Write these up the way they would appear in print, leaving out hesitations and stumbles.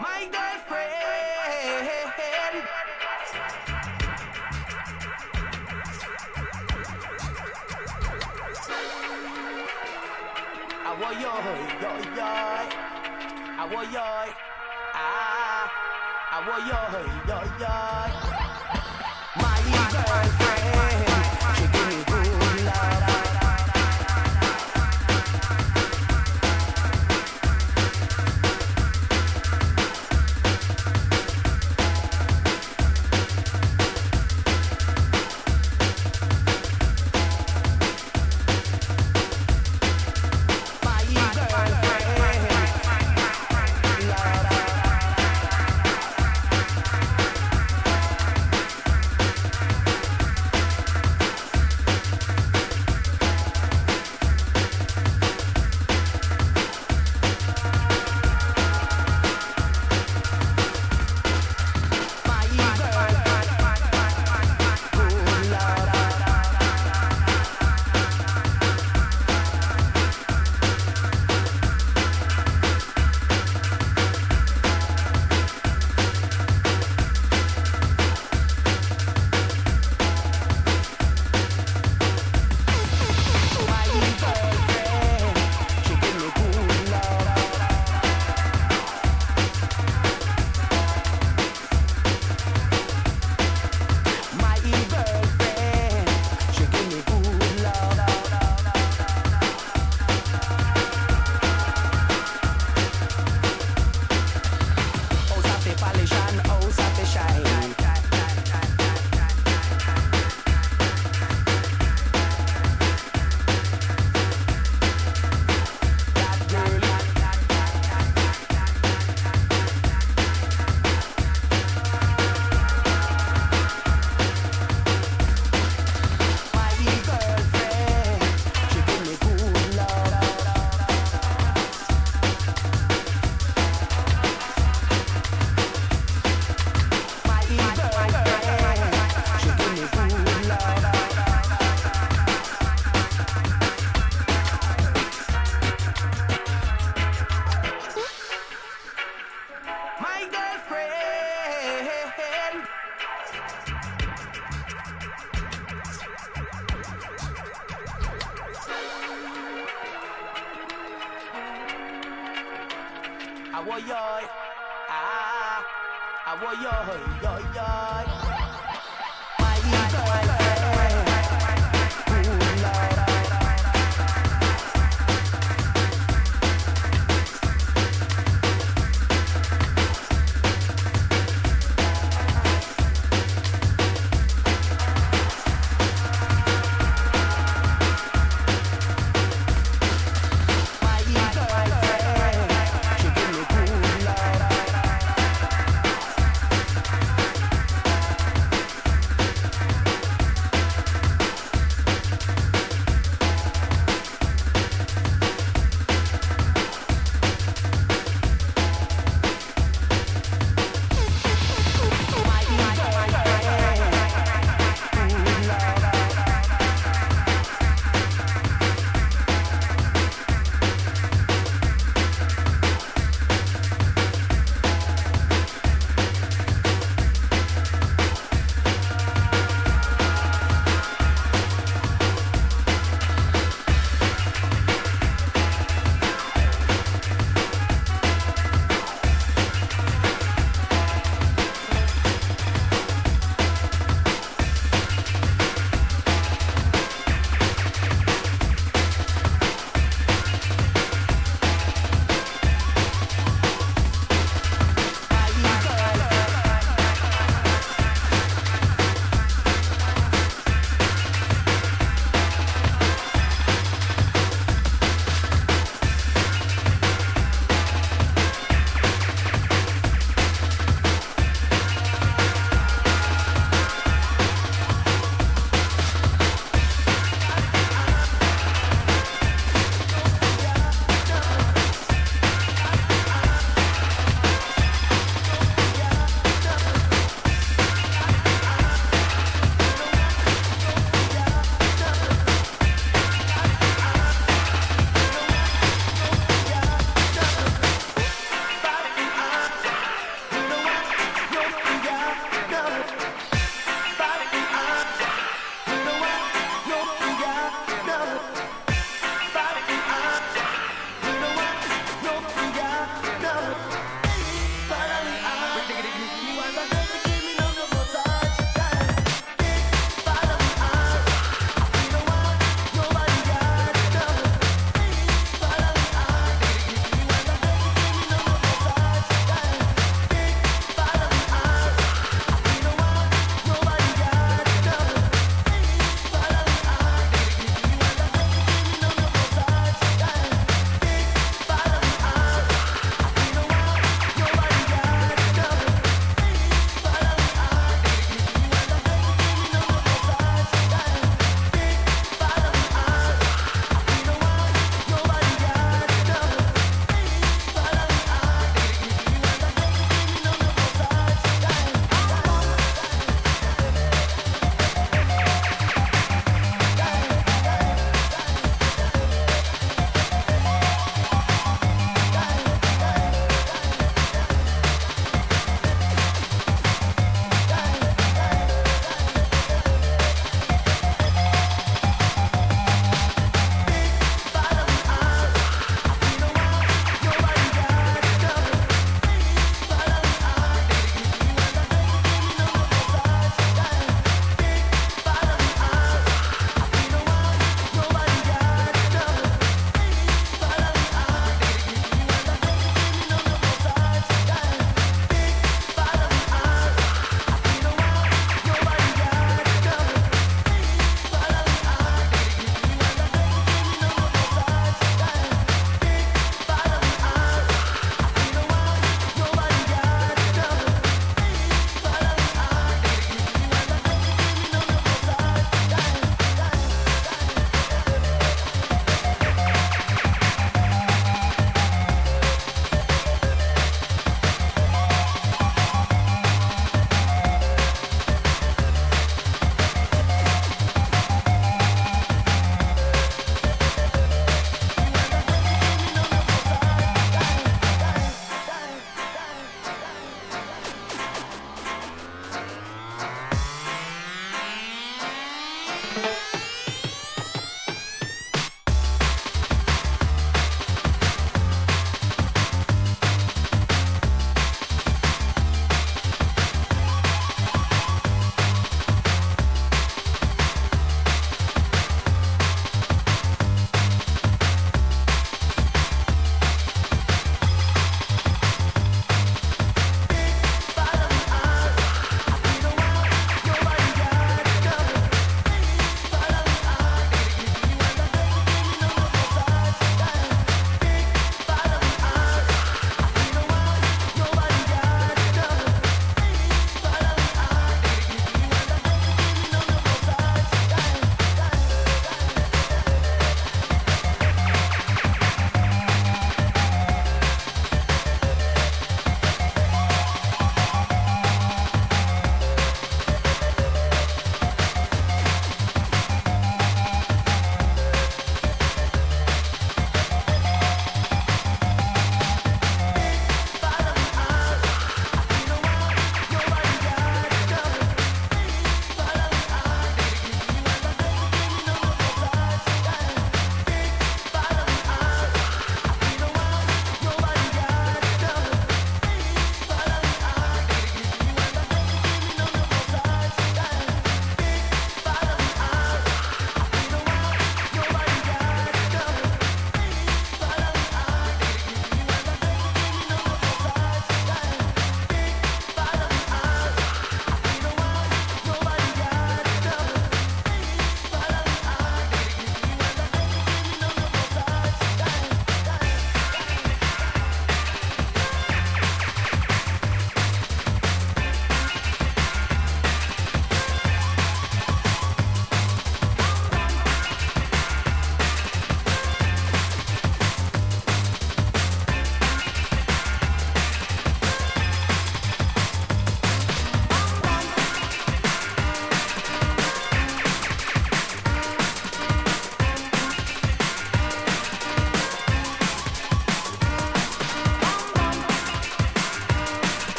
my girlfriend. I want you, I want you, I want you, my girlfriend. I want you, I want you, my girlfriend.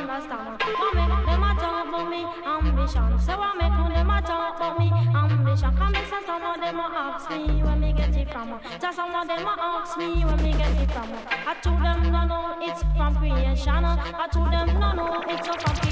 see my stomach. Women, them a talk about me ambition. So I make them a talk about me ambition. Come and say some of them a ask me where me get it from. Just some of them a ask me where me get it from. I told them no, it's from creation. I told them no, it's so from creation.